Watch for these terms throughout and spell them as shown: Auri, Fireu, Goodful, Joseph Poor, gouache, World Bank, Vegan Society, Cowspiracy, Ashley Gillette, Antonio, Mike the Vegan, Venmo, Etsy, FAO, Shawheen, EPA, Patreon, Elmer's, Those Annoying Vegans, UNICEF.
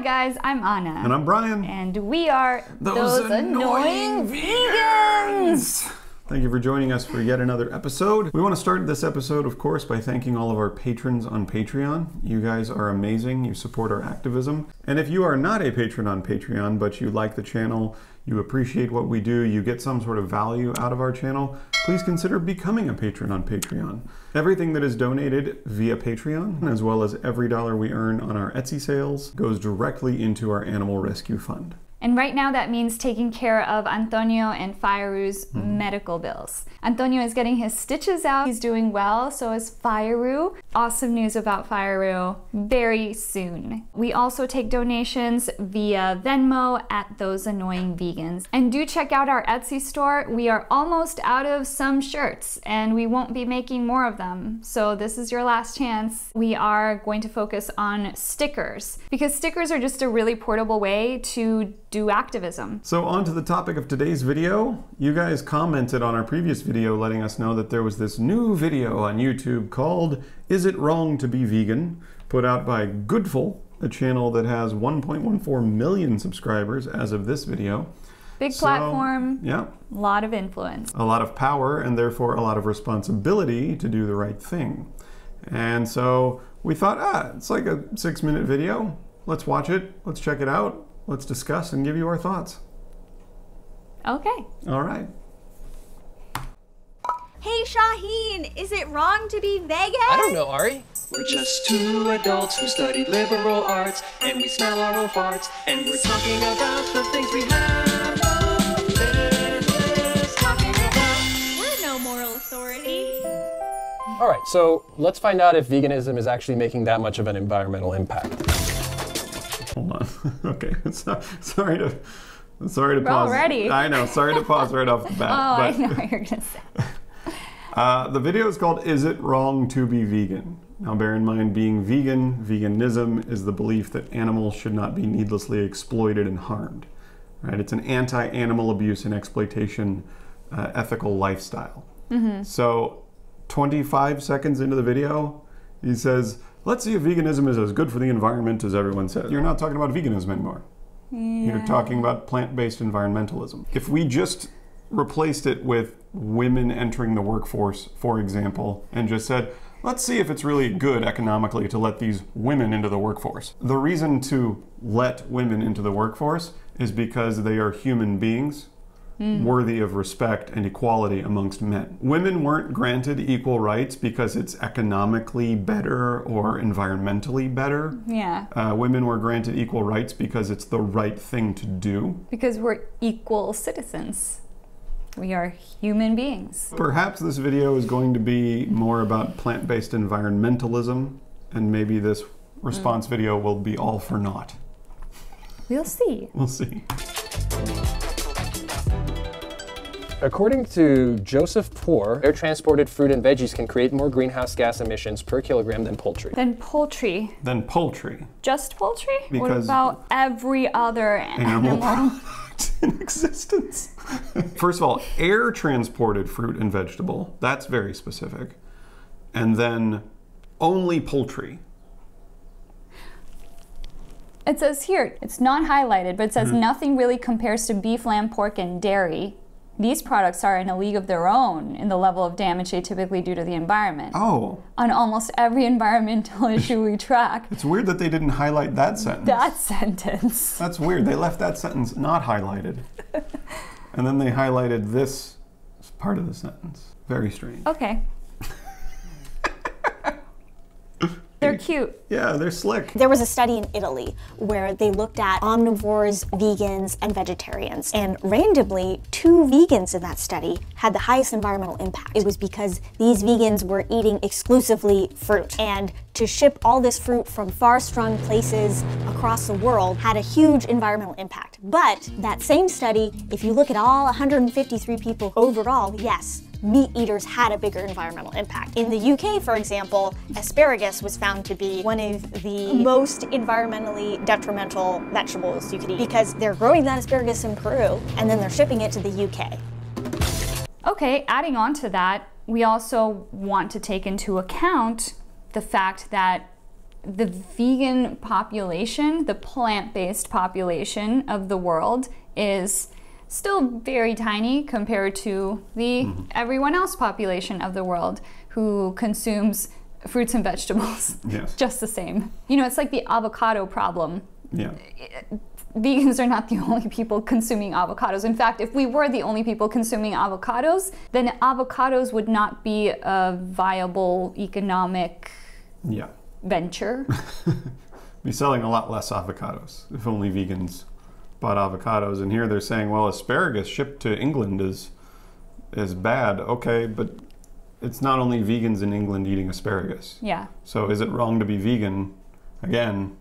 Hi guys, I'm Anna. And I'm Brian. And we are Those Annoying Vegans! Thank you for joining us for yet another episode. We want to start this episode, of course, by thanking all of our patrons on Patreon. You guys are amazing. You support our activism. And if you are not a patron on Patreon, but you like the channel, you appreciate what we do, you get some sort of value out of our channel, please consider becoming a patron on Patreon. Everything that is donated via Patreon, as well as every dollar we earn on our Etsy sales, goes directly into our Animal Rescue Fund. And right now that means taking care of Antonio and Fireu's medical bills. Antonio is getting his stitches out. He's doing well, so is Fireu. Awesome news about Fireu very soon. We also take donations via Venmo at Those Annoying Vegans. And do check out our Etsy store. We are almost out of some shirts and we won't be making more of them. So this is your last chance. We are going to focus on stickers because stickers are just a really portable way to do activism. So on to the topic of today's video. You guys commented on our previous video letting us know that there was this new video on YouTube called Is It Wrong to Be Vegan? Put out by Goodful, a channel that has 1.14 million subscribers as of this video. Big platform, yeah, a lot of influence. A lot of power and therefore a lot of responsibility to do the right thing. And so we thought, it's like a 6-minute video. Let's watch it, let's check it out. Let's discuss and give you our thoughts. Okay. All right. Hey Shawheen, is it wrong to be vegan? I don't know, Auri. We're just two adults who studied liberal arts, and we smell our own farts, and we're talking about the things we have. We're no moral authority. All right, so let's find out if veganism is actually making that much of an environmental impact. Hold on. Okay. Sorry to pause. Already. I know. Sorry to pause right off the bat. Oh, but I know what you're gonna say. The video is called "Is It Wrong to Be Vegan?" Now, bear in mind, being vegan, veganism is the belief that animals should not be needlessly exploited and harmed. Right? It's an anti-animal abuse and exploitation ethical lifestyle. So, 25 seconds into the video, he says, "Let's see if veganism is as good for the environment as everyone says." You're not talking about veganism anymore. Yeah. You're talking about plant-based environmentalism. If we just replaced it with women entering the workforce, for example, and just said, let's see if it's really good economically to let these women into the workforce. The reason to let women into the workforce is because they are human beings worthy of respect and equality amongst men. Women weren't granted equal rights because it's economically better or environmentally better. Yeah. Women were granted equal rights because it's the right thing to do. Because we're equal citizens. We are human beings. Perhaps this video is going to be more about plant-based environmentalism, and maybe this response video will be all for naught. We'll see. We'll see. According to Joseph Poor, air-transported fruit and veggies can create more greenhouse gas emissions per kilogram than poultry. Just poultry? Because what about every other animal product in existence? First of all, air-transported fruit and vegetable, that's very specific. And then only poultry. It says here, it's not highlighted, but it says nothing really compares to beef, lamb, pork, and dairy. These products are in a league of their own in the level of damage they typically do to the environment. Oh. On almost every environmental issue we track. It's weird that they didn't highlight that sentence. That's weird. They left that sentence not highlighted. And then they highlighted this part of the sentence. Very strange. Okay. They're cute. Yeah, they're slick. There was a study in Italy where they looked at omnivores, vegans, and vegetarians. And randomly, 2 vegans in that study had the highest environmental impact. It was because these vegans were eating exclusively fruit. And to ship all this fruit from far-strung places across the world had a huge environmental impact. But that same study, if you look at all 153 people overall, yes, meat eaters had a bigger environmental impact. In the UK, for example, asparagus was found to be one of the most environmentally detrimental vegetables you could eat because they're growing that asparagus in Peru and then they're shipping it to the UK. Okay, adding on to that, we also want to take into account the fact that the vegan population, the plant-based population of the world is still very tiny compared to the everyone else population of the world who consumes fruits and vegetables just the same. You know, it's like the avocado problem. Yeah. Vegans are not the only people consuming avocados. In fact, if we were the only people consuming avocados, then avocados would not be a viable economic venture. We're selling a lot less avocados if only vegans bought avocados. And here they're saying, well, asparagus shipped to England is bad. Okay, but it's not only vegans in England eating asparagus. Yeah. So is it wrong to be vegan? Again,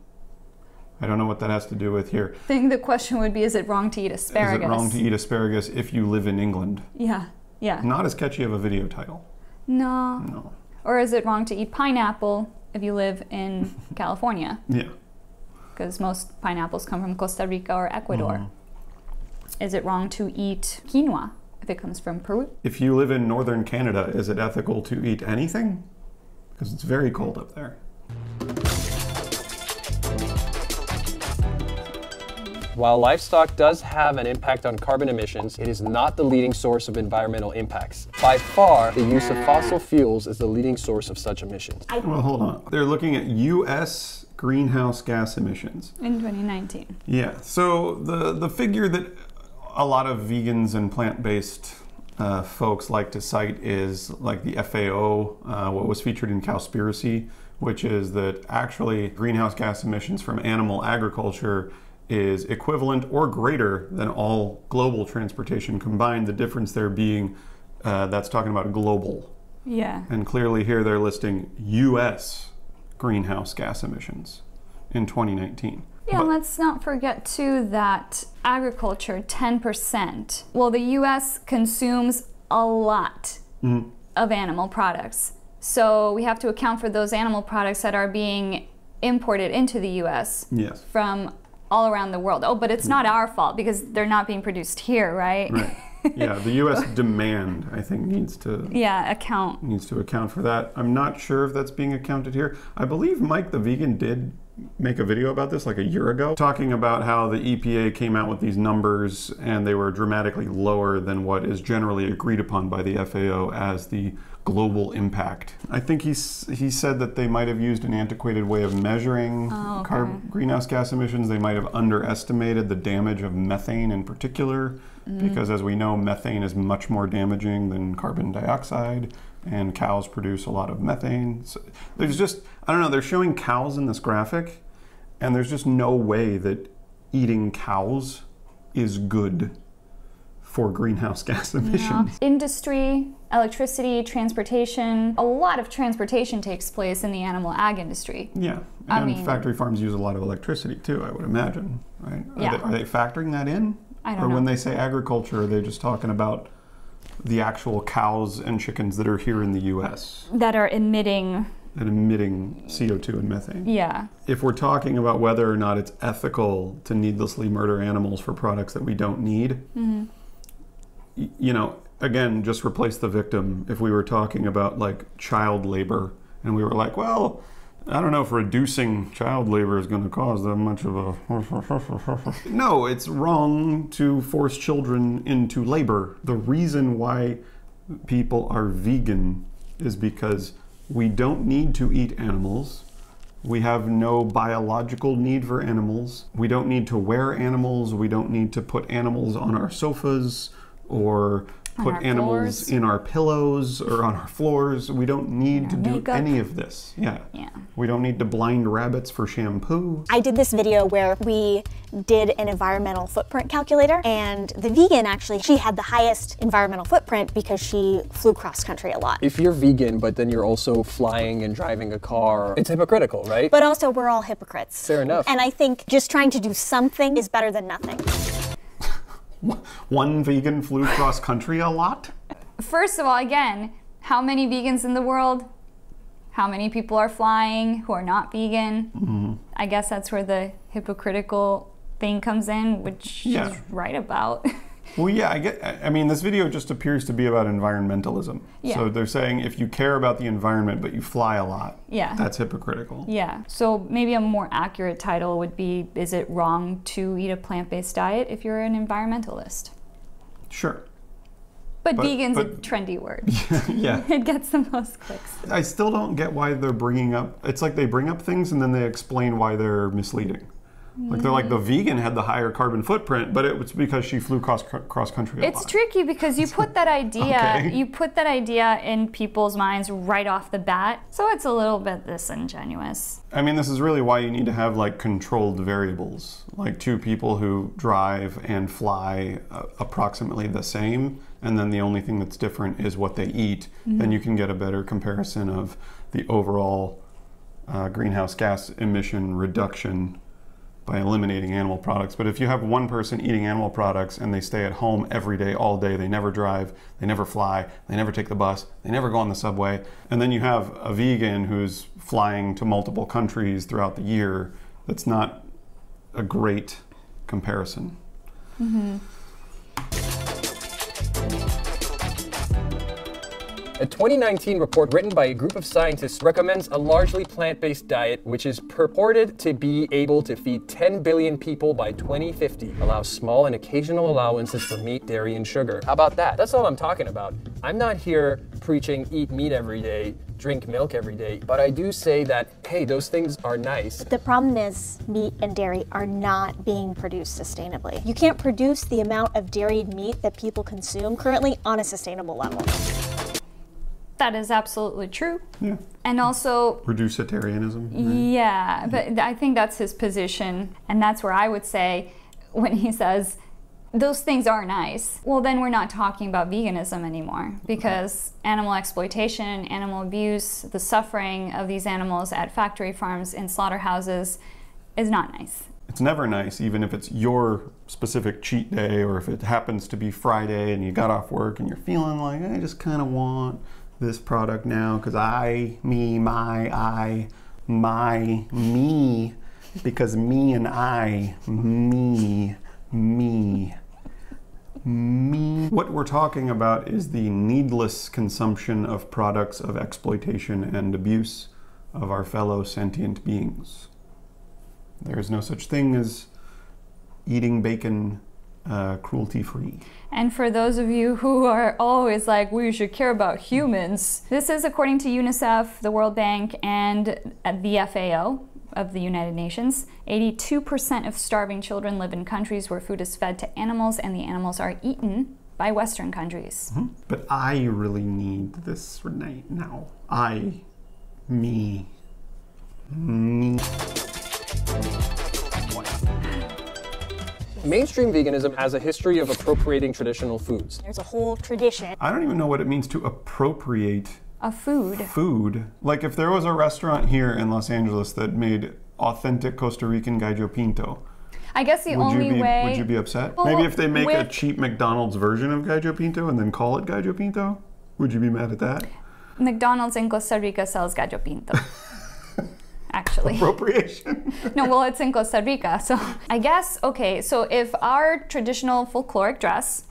I don't know what that has to do with here. I think the question would be, is it wrong to eat asparagus? Is it wrong to eat asparagus if you live in England? Yeah, yeah. Not as catchy of a video title. No. No. Or is it wrong to eat pineapple if you live in California? Yeah. Because most pineapples come from Costa Rica or Ecuador. Mm-hmm. Is it wrong to eat quinoa if it comes from Peru? If you live in northern Canada, is it ethical to eat anything? Because it's very cold up there. While livestock does have an impact on carbon emissions, it is not the leading source of environmental impacts. By far, the use of fossil fuels is the leading source of such emissions. Well, hold on. They're looking at U.S. greenhouse gas emissions. In 2019. Yeah, so the figure that a lot of vegans and plant-based folks like to cite is like the FAO, what was featured in Cowspiracy, which is that actually greenhouse gas emissions from animal agriculture is equivalent or greater than all global transportation combined, the difference there being that's talking about global. Yeah. And clearly here they're listing U.S. greenhouse gas emissions in 2019. Yeah, and let's not forget too that agriculture, 10%. Well, the U.S. consumes a lot of animal products. So we have to account for those animal products that are being imported into the U.S. Yes. from all around the world. Oh, but it's not our fault because they're not being produced here, right? Right. Yeah, the U.S. demand, I think, needs to account for that. I'm not sure if that's being accounted here. I believe Mike the Vegan did make a video about this like a year ago, talking about how the EPA came out with these numbers and they were dramatically lower than what is generally agreed upon by the FAO as the global impact. I think he said that they might have used an antiquated way of measuring greenhouse gas emissions. They might have underestimated the damage of methane in particular, because as we know, methane is much more damaging than carbon dioxide, and cows produce a lot of methane. So there's just, I don't know, they're showing cows in this graphic, and there's just no way that eating cows is good for greenhouse gas emissions. Yeah. Industry, electricity, transportation. A lot of transportation takes place in the animal ag industry. Yeah, and factory farms use a lot of electricity too, I would imagine, right? Yeah. Are they factoring that in? I don't know. Or when they say agriculture, are they just talking about the actual cows and chickens that are here in the U.S. that are emitting CO2 and methane? Yeah. If we're talking about whether or not it's ethical to needlessly murder animals for products that we don't need, you know, again, just replace the victim. If we were talking about like child labor and we were like, well, I don't know if reducing child labor is going to cause that much of a... No, it's wrong to force children into labor. The reason why people are vegan is because we don't need to eat animals. We have no biological need for animals. We don't need to wear animals. We don't need to put animals on our sofas or put animals in our pillows or on our floors. We don't need to do any of this. Yeah. Yeah. We don't need to blind rabbits for shampoo. I did this video where we did an environmental footprint calculator, and the vegan actually, she had the highest environmental footprint because she flew cross-country a lot. If you're vegan, but then you're also flying and driving a car, it's hypocritical, right? But also we're all hypocrites. Fair enough. And I think just trying to do something is better than nothing. One vegan flew cross-country a lot? First of all, again, how many vegans in the world? How many people are flying who are not vegan? I guess that's where the hypocritical thing comes in, which she's right about. Well, yeah, I mean, this video just appears to be about environmentalism. Yeah. So they're saying if you care about the environment, but you fly a lot, yeah, that's hypocritical. Yeah. So maybe a more accurate title would be, is it wrong to eat a plant-based diet if you're an environmentalist? Sure. But vegan's a trendy word. Yeah. It gets the most clicks. I still don't get why they're bringing up, it's like they bring up things and then they explain why they're misleading. Like they're like, the vegan had the higher carbon footprint, but it was because she flew cross country. It's tricky because you put that idea, okay, you put that idea in people's minds right off the bat. So it's a little bit disingenuous. I mean, this is really why you need to have like controlled variables, like two people who drive and fly approximately the same, and then the only thing that's different is what they eat. Mm-hmm. Then you can get a better comparison of the overall greenhouse gas emission reduction by eliminating animal products. But if you have one person eating animal products and they stay at home every day, all day, they never drive, they never fly, they never take the bus, they never go on the subway, and then you have a vegan who's flying to multiple countries throughout the year, that's not a great comparison. Mm-hmm. A 2019 report written by a group of scientists recommends a largely plant-based diet, which is purported to be able to feed 10 billion people by 2050. Allow small and occasional allowances for meat, dairy, and sugar. How about that? That's all I'm talking about. I'm not here preaching eat meat every day, drink milk every day, but I do say that, hey, those things are nice. The problem is meat and dairy are not being produced sustainably. You can't produce the amount of dairy and meat that people consume currently on a sustainable level. That is absolutely true. Yeah. And also reducitarianism. Right? Yeah, but I think that's his position. And that's where I would say when he says, those things are nice, well, then we're not talking about veganism anymore, because animal exploitation, animal abuse, the suffering of these animals at factory farms and slaughterhouses is not nice. It's never nice, even if it's your specific cheat day or if it happens to be Friday and you got off work and you're feeling like, I just kind of want this product now because me. What we're talking about is the needless consumption of products of exploitation and abuse of our fellow sentient beings. There is no such thing as eating bacon cruelty-free. And for those of you who are always like, we should care about humans, this is according to UNICEF, the World Bank, and the FAO of the United Nations. 82% of starving children live in countries where food is fed to animals and the animals are eaten by Western countries. Mm-hmm. But I really need this right now. Me. Mainstream veganism has a history of appropriating traditional foods. There's a whole tradition. I don't even know what it means to appropriate a food. Like if there was a restaurant here in Los Angeles that made authentic Costa Rican gallo pinto, I guess the would you be upset? Well, maybe if they make a cheap McDonald's version of gallo pinto and then call it gallo pinto, would you be mad at that? McDonald's in Costa Rica sells gallo pinto. Actually. Appropriation? No, well, it's in Costa Rica, so I guess, okay, so if our traditional folkloric dress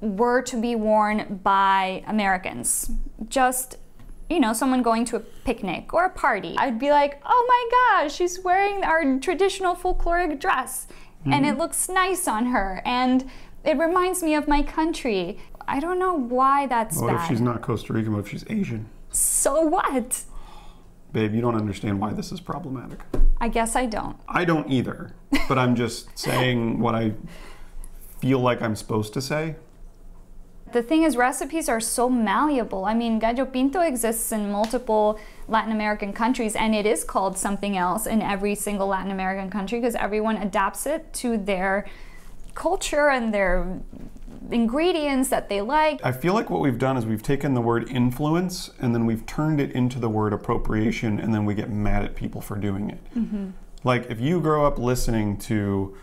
were to be worn by Americans, just, you know, someone going to a picnic or a party, I'd be like, oh my gosh, she's wearing our traditional folkloric dress, mm-hmm, and it looks nice on her, and it reminds me of my country. I don't know why that's bad. What if she's not Costa Rican, what if she's Asian? So what? Babe, you don't understand why this is problematic. I guess I don't. I don't either, but I'm just saying what I feel like I'm supposed to say. The thing is, recipes are so malleable. I mean, gallo pinto exists in multiple Latin American countries, and it is called something else in every single Latin American country because everyone adapts it to their culture and their ingredients that they like. I feel like what we've done is we've taken the word influence and then we've turned it into the word appropriation, and then we get mad at people for doing it. Mm-hmm. Like if you grow up listening to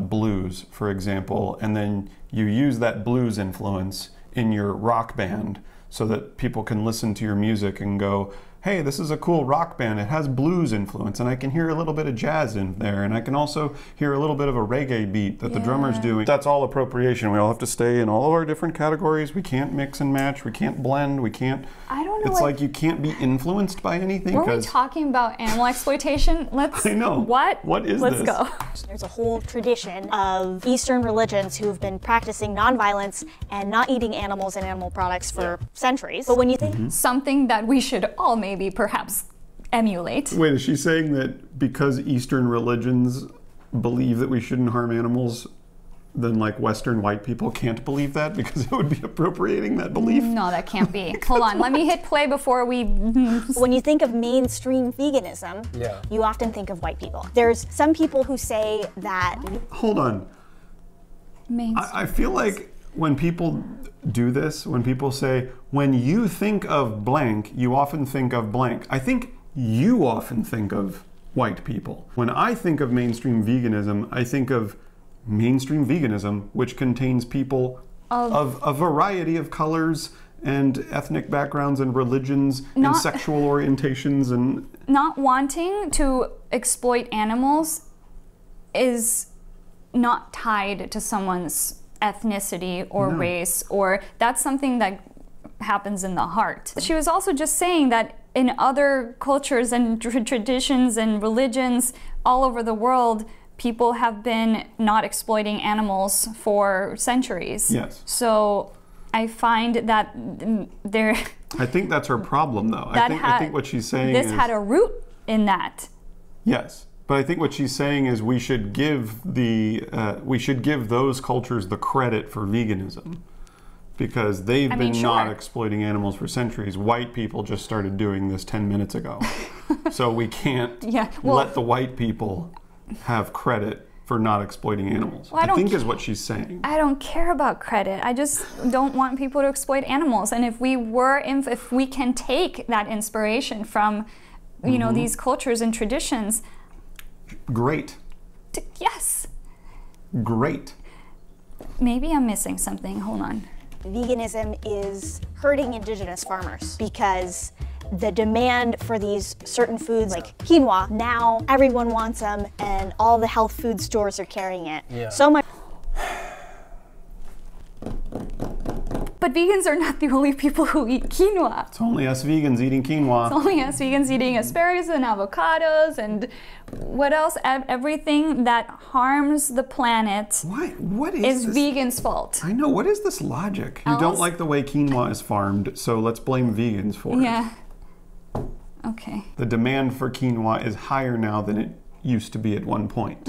blues, for example, and then you use that blues influence in your rock band so that people can listen to your music and go, hey, this is a cool rock band, it has blues influence, and I can hear a little bit of jazz in there, and I can also hear a little bit of a reggae beat that the drummer's doing. That's all appropriation. We all have to stay in all of our different categories. We can't mix and match, we can't blend, we can't, I don't know, it's like you can't be influenced by anything. Were we talking about animal exploitation? Let's, I know. What is this? Let's go. There's a whole tradition of Eastern religions who've been practicing nonviolence and not eating animals and animal products for centuries. But when you think something that we should all maybe perhaps emulate. Wait, is she saying that because Eastern religions believe that we shouldn't harm animals, then like Western white people can't believe that because it would be appropriating that belief? No, that can't be. Hold on, let me hit play before we... When you think of mainstream veganism, you often think of white people. There's some people who say that... Hold on. I feel like when people do this, when people say, when you think of blank, you often think of blank. I think you often think of white people. When I think of mainstream veganism, I think of mainstream veganism, which contains people of a variety of colors and ethnic backgrounds and religions and sexual orientations and... Not wanting to exploit animals is not tied to someone's ethnicity or race, or that's something that happens in the heart. She was also just saying that in other cultures and traditions and religions all over the world, people have been not exploiting animals for centuries. Yes. So I find that there... I think that's her problem, though. I think what she's saying is... This had a root in that. Yes. But I think what she's saying is we should give the... we should give those cultures the credit for veganism. Because they've not exploiting animals for centuries. White people just started doing this 10 minutes ago. So we can't let the white people... have credit for not exploiting animals, well, I think is what she's saying. I don't care about credit. I just don't want people to exploit animals. And if we were, if we can take that inspiration from, you know, these cultures and traditions. Great. Yes. Great. Maybe I'm missing something. Hold on. Veganism is hurting indigenous farmers because the demand for these certain foods like quinoa, now everyone wants them and all the health food stores are carrying it. Yeah. So much. But vegans are not the only people who eat quinoa. It's only us vegans eating quinoa. It's only us vegans eating asparagus and avocados and what else? Everything that harms the planet is vegan's fault. I know, what is this logic? You don't like the way quinoa is farmed, so let's blame vegans for it. Yeah. Okay. The demand for quinoa is higher now than it used to be at one point.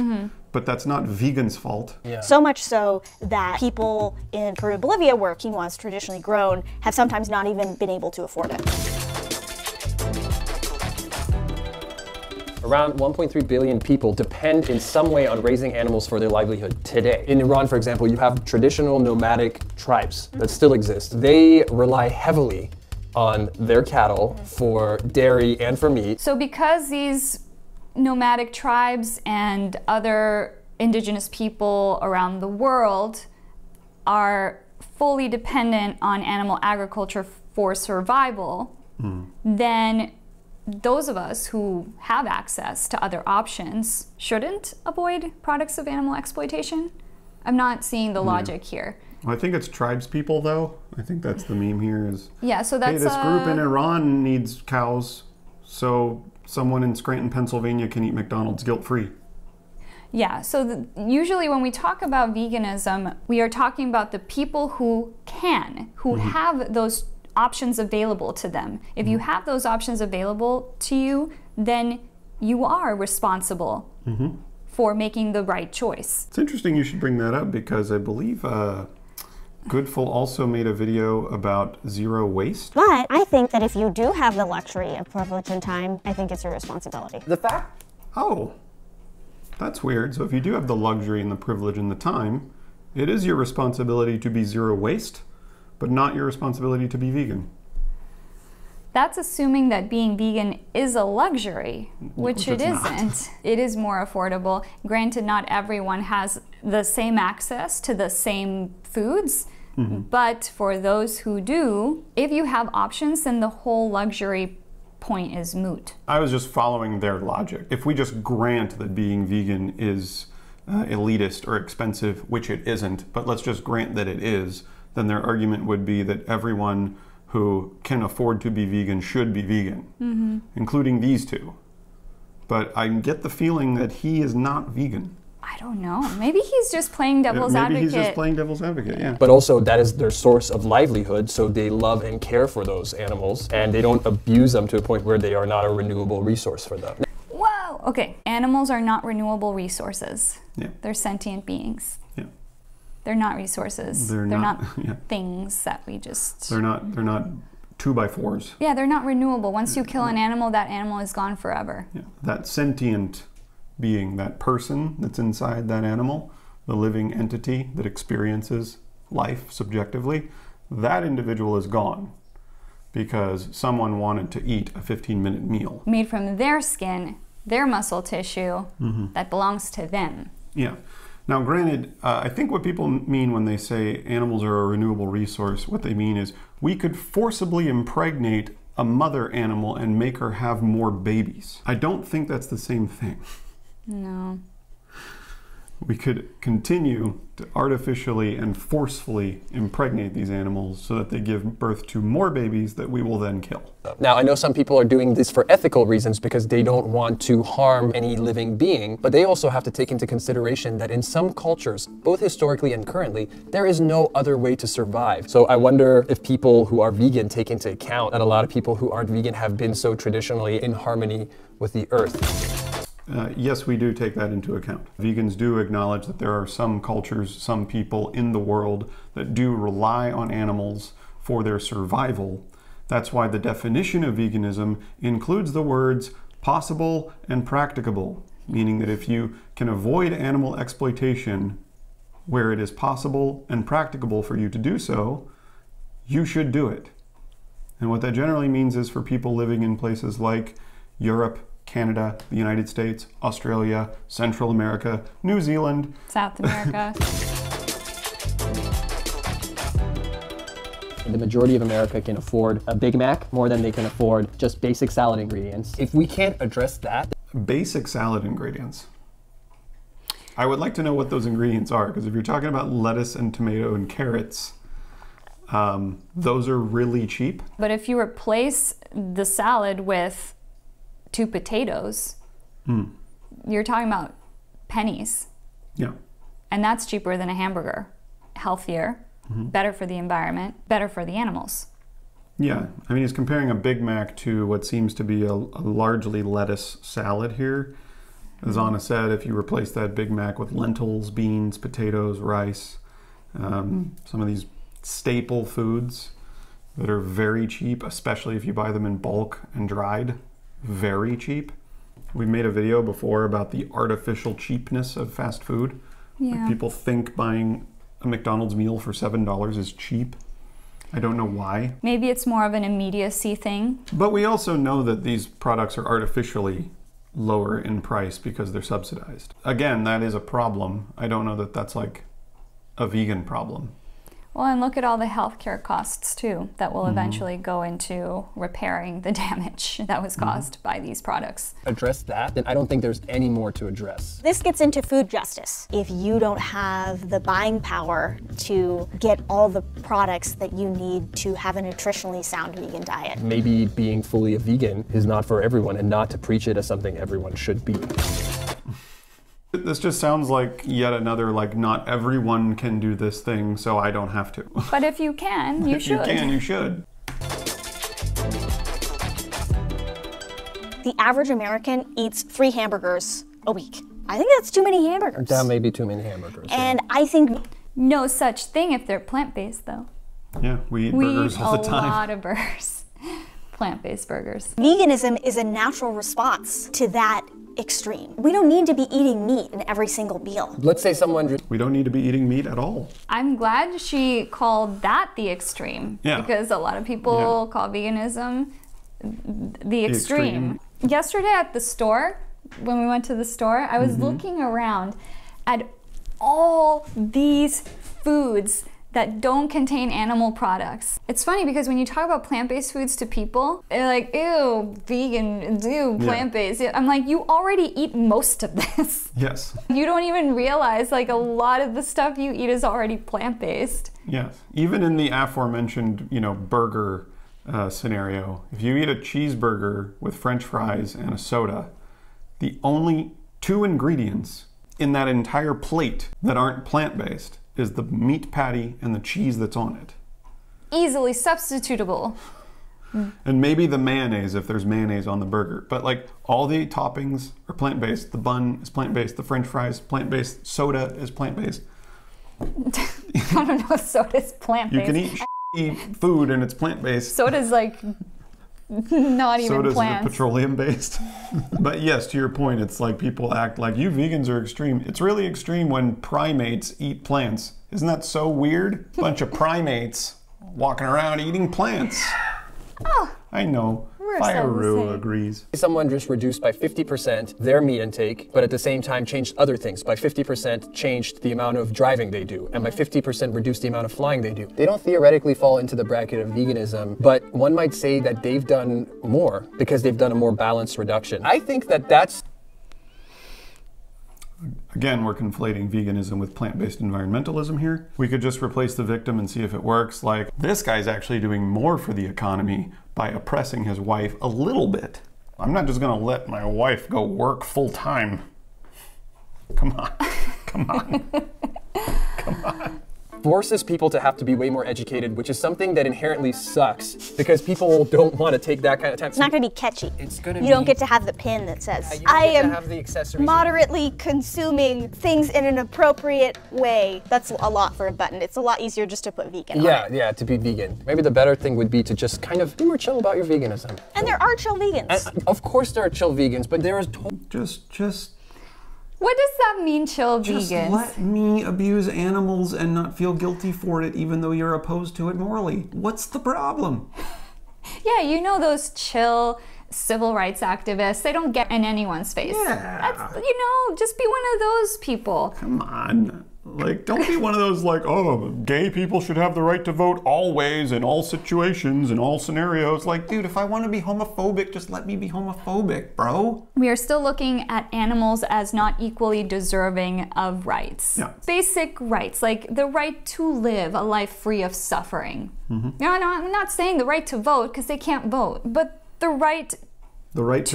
But that's not vegan's fault. Yeah. So much so that people in Peru, Bolivia, where quinoa is traditionally grown, have sometimes not even been able to afford it. Around 1.3 billion people depend in some way on raising animals for their livelihood today. In Iran, for example, you have traditional nomadic tribes that still exist. They rely heavily on their cattle for dairy and for meat. So because these nomadic tribes and other indigenous people around the world are fully dependent on animal agriculture for survival, then those of us who have access to other options shouldn't avoid products of animal exploitation. I'm not seeing the logic here. I think it's tribes people, though. I think that's the meme here is, so that's, hey, this group in Iran needs cows, so someone in Scranton, Pennsylvania can eat McDonald's guilt-free. Yeah, so usually when we talk about veganism, we are talking about the people who can, who have those options available to them. If you have those options available to you, then you are responsible for making the right choice. It's interesting you should bring that up because I believe Goodful also made a video about zero waste. But I think that if you do have the luxury of privilege and time, I think it's your responsibility. The fact... Oh, that's weird. So if you do have the luxury and the privilege and the time, it is your responsibility to be zero waste, but not your responsibility to be vegan. That's assuming that being vegan is a luxury, which it isn't. It is more affordable. Granted, not everyone has the same access to the same foods, but for those who do, if you have options, then the whole luxury point is moot. I was just following their logic. If we just grant that being vegan is elitist or expensive, which it isn't, but let's just grant that it is, then their argument would be that everyone who can afford to be vegan should be vegan, mm-hmm. including these two. But I get the feeling that he is not vegan. I don't know. Maybe he's just playing devil's advocate. Maybe he's just playing devil's advocate, yeah. But also, that is their source of livelihood, so they love and care for those animals, and they don't abuse them to a point where they are not a renewable resource for them. Whoa! Okay, animals are not renewable resources. Yeah. They're sentient beings. Yeah. They're not resources. They're not yeah. things that we just... They're not 2x4s. Yeah, they're not renewable. Once you kill an animal, that animal is gone forever. Yeah. That sentient... being that person that's inside that animal, the living entity that experiences life subjectively, that individual is gone because someone wanted to eat a 15-minute meal. Made from their skin, their muscle tissue, mm-hmm. that belongs to them. Yeah. Now, granted, I think what people mean when they say animals are a renewable resource, what they mean is we could forcibly impregnate a mother animal and make her have more babies. I don't think that's the same thing. No. We could continue to artificially and forcefully impregnate these animals so that they give birth to more babies that we will then kill. Now, I know some people are doing this for ethical reasons because they don't want to harm any living being, but they also have to take into consideration that in some cultures, both historically and currently, there is no other way to survive. So I wonder if people who are vegan take into account that a lot of people who aren't vegan have been so traditionally in harmony with the earth. Yes, we do take that into account. Vegans do acknowledge that there are some cultures, some people in the world that do rely on animals for their survival. That's why the definition of veganism includes the words possible and practicable, meaning that if you can avoid animal exploitation where it is possible and practicable for you to do so, you should do it. And what that generally means is for people living in places like Europe, Canada, the United States, Australia, Central America, New Zealand, South America. The majority of America can afford a Big Mac more than they can afford just basic salad ingredients. If we can't address that... Basic salad ingredients. I would like to know what those ingredients are, because if you're talking about lettuce and tomato and carrots, those are really cheap. But if you replace the salad with 2 potatoes, you're talking about pennies. Yeah. And that's cheaper than a hamburger. Healthier, better for the environment, better for the animals. Yeah. I mean, he's comparing a Big Mac to what seems to be a largely lettuce salad here. As Anna said, if you replace that Big Mac with lentils, beans, potatoes, rice, some of these staple foods that are very cheap, especially if you buy them in bulk and dried. Very cheap. We made a video before about the artificial cheapness of fast food. Yeah. Like people think buying a McDonald's meal for $7 is cheap. I don't know why. Maybe it's more of an immediacy thing. But we also know that these products are artificially lower in price because they're subsidized. Again, that is a problem. I don't know that that's like a vegan problem. Well, and look at all the healthcare costs, too, that will eventually go into repairing the damage that was caused by these products. Address that, then I don't think there's any more to address. This gets into food justice. If you don't have the buying power to get all the products that you need to have a nutritionally sound vegan diet. Maybe being fully a vegan is not for everyone and not to preach it as something everyone should be. This just sounds like yet another, like, not everyone can do this thing, so I don't have to. But if you can, you should. If you can, you should. The average American eats 3 hamburgers a week. I think that's too many hamburgers. That may be too many hamburgers. And yeah. I think no such thing if they're plant-based, though. Yeah, we eat burgers all the time. We eat a lot of burgers. Plant-based burgers. Veganism is a natural response to that extreme. We don't need to be eating meat in every single meal. Let's say someone... We don't need to be eating meat at all. I'm glad she called that the extreme. Yeah. Because a lot of people call veganism the extreme. Yesterday at the store, when we went to the store, I was looking around at all these foods that don't contain animal products. It's funny because when you talk about plant-based foods to people, they're like, ew, vegan, ew, plant-based. Yeah. I'm like, you already eat most of this. Yes. You don't even realize like a lot of the stuff you eat is already plant-based. Yes. Even in the aforementioned, you know, burger scenario, if you eat a cheeseburger with French fries and a soda, the only two ingredients in that entire plate that aren't plant-based is the meat patty and the cheese that's on it. Easily substitutable. And maybe the mayonnaise, if there's mayonnaise on the burger. But like all the toppings are plant-based. The bun is plant-based. The French fries plant-based. Soda is plant-based. I don't know if soda is plant-based. You can eat shitty food and it's plant-based. Soda's like not even plants. Soda's petroleum-based. But yes, to your point, it's like people act like, you vegans are extreme. It's really extreme when primates eat plants. Isn't that so weird? Bunch of primates walking around eating plants. Oh, I know. Fireu agrees. Someone just reduced by 50% their meat intake, but at the same time changed other things. By 50% changed the amount of driving they do, and by 50% reduced the amount of flying they do. They don't theoretically fall into the bracket of veganism, but one might say that they've done more because they've done a more balanced reduction. I think that that's... Again, we're conflating veganism with plant-based environmentalism here. We could just replace the victim and see if it works. Like, this guy's actually doing more for the economy by oppressing his wife a little bit. I'm not just gonna let my wife go work full-time. Come on, come on, come on. Forces people to have to be way more educated, which is something that inherently sucks because people don't want to take that kind of time. It's not going to be catchy. It's going to be... You don't get to have the pin that says, I am moderately consuming things in an appropriate way. That's a lot for a button. It's a lot easier just to put vegan on it. Yeah, to be vegan. Maybe the better thing would be to just kind of be more chill about your veganism. And there are chill vegans. And of course there are chill vegans, but there is... What does that mean, chill vegans? Just let me abuse animals and not feel guilty for it, even though you're opposed to it morally. What's the problem? Yeah, you know those chill civil rights activists, they don't get in anyone's face. Yeah. That's, you know, just be one of those people. Come on. Like, don't be one of those like, oh, gay people should have the right to vote always in all situations and all scenarios. Like, dude, if I want to be homophobic, just let me be homophobic, bro. We are still looking at animals as not equally deserving of rights. Yeah. Basic rights, like the right to live a life free of suffering. Mm-hmm. No, I'm not saying the right to vote because they can't vote, but the right to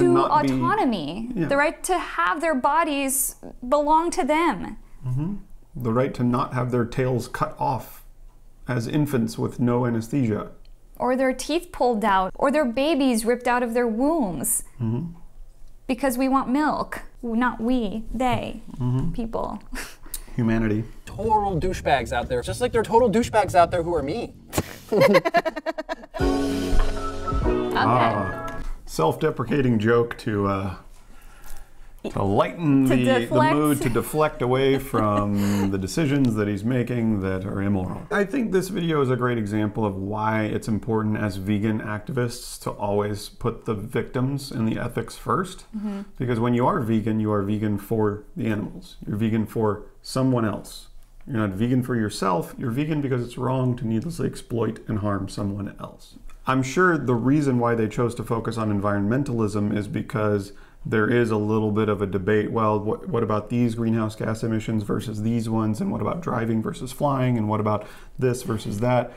not autonomy, the right to have their bodies belong to them. Mm-hmm. The right to not have their tails cut off as infants with no anesthesia. Or their teeth pulled out, or their babies ripped out of their wombs. Mm-hmm. Because we want milk. Not we, they, people. Humanity. Total douchebags out there, just like there are total douchebags out there who are me. Okay. Self-deprecating joke to lighten the mood, to deflect away from the decisions that he's making that are immoral. I think this video is a great example of why it's important as vegan activists to always put the victims and the ethics first. Mm-hmm. Because when you are vegan for the animals. You're vegan for someone else. You're not vegan for yourself. You're vegan because it's wrong to needlessly exploit and harm someone else. I'm sure the reason why they chose to focus on environmentalism is because there is a little bit of a debate, well, what about these greenhouse gas emissions versus these ones, and what about driving versus flying, and what about this versus that?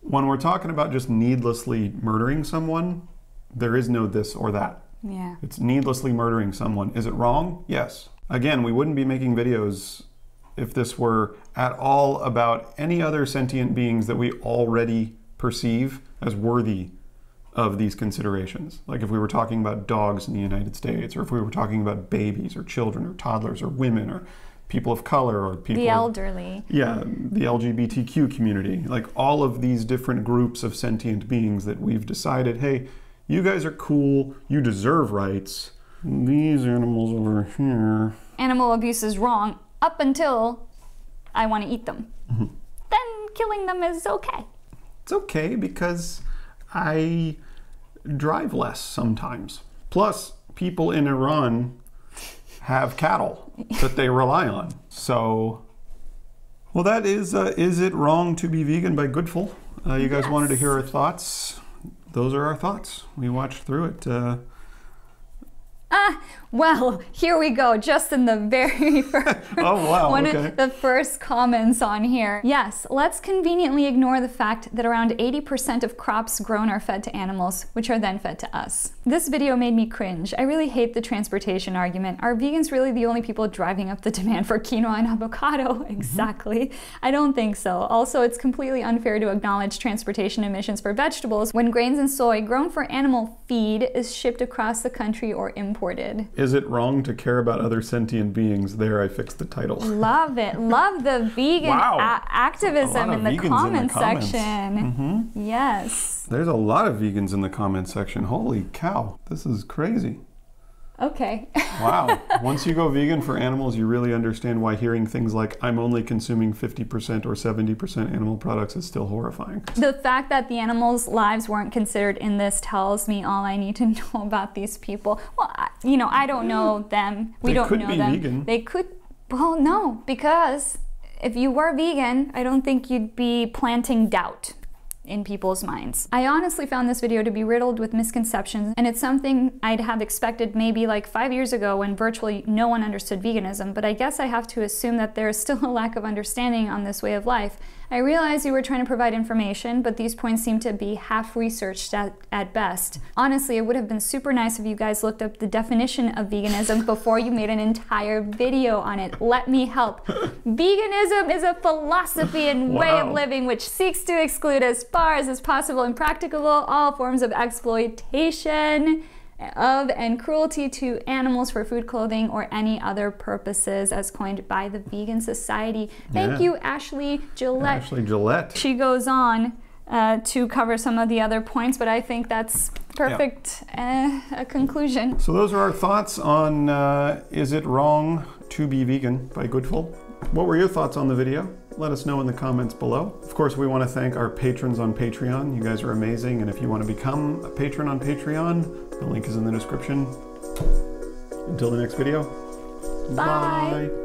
When we're talking about just needlessly murdering someone, there is no this or that. Yeah. It's needlessly murdering someone. Is it wrong? Yes. Again, we wouldn't be making videos if this were at all about any other sentient beings that we already perceive as worthy of these considerations. Like if we were talking about dogs in the United States, or if we were talking about babies or children or toddlers or women or people of color or people... The elderly. Yeah, the LGBTQ community. Like all of these different groups of sentient beings that we've decided, hey, you guys are cool, you deserve rights. These animals over here... Animal abuse is wrong up until I want to eat them. Mm-hmm. Then killing them is okay. It's okay because I drive less sometimes. Plus, people in Iran have cattle that they rely on. So Well, that is It Wrong to Be Vegan by Goodful. You guys wanted to hear our thoughts. Those are our thoughts. We watched through it. Well, here we go. Just in the very first, one of the first comments on here. Yes, let's conveniently ignore the fact that around 80% of crops grown are fed to animals, which are then fed to us. This video made me cringe. I really hate the transportation argument. Are vegans really the only people driving up the demand for quinoa and avocado? Exactly. I don't think so. Also, it's completely unfair to acknowledge transportation emissions for vegetables when grains and soy grown for animal feed is shipped across the country or imported. Is it wrong to care about other sentient beings? There, I fixed the title. Love it. Love the vegan activism in the comment section. Mm-hmm. Yes. There's a lot of vegans in the comment section. Holy cow. This is crazy. Okay. Wow. Once you go vegan for animals, you really understand why hearing things like, I'm only consuming 50% or 70% animal products is still horrifying. The fact that the animals' lives weren't considered in this tells me all I need to know about these people. Well, you know, I don't know them. We don't know them. They could be vegan. They could, well, no, because if you were vegan, I don't think you'd be planting doubt in people's minds. I honestly found this video to be riddled with misconceptions, and it's something I'd have expected maybe like 5 years ago when virtually no one understood veganism, but I guess I have to assume that there is still a lack of understanding on this way of life. I realize you were trying to provide information, but these points seem to be half researched at best. Honestly, it would have been super nice if you guys looked up the definition of veganism before you made an entire video on it. Let me help. Veganism is a philosophy and way of living which seeks to exclude as far as is possible and practicable all forms of exploitation of and cruelty to animals for food, clothing, or any other purposes as coined by the Vegan Society. Thank you, Ashley Gillette. Ashley Gillette. She goes on to cover some of the other points, but I think that's perfect a conclusion. So those are our thoughts on Is It Wrong to Be Vegan by Goodful. What were your thoughts on the video? Let us know in the comments below. Of course, we want to thank our patrons on Patreon. You guys are amazing, and if you want to become a patron on Patreon, the link is in the description. Until the next video, bye!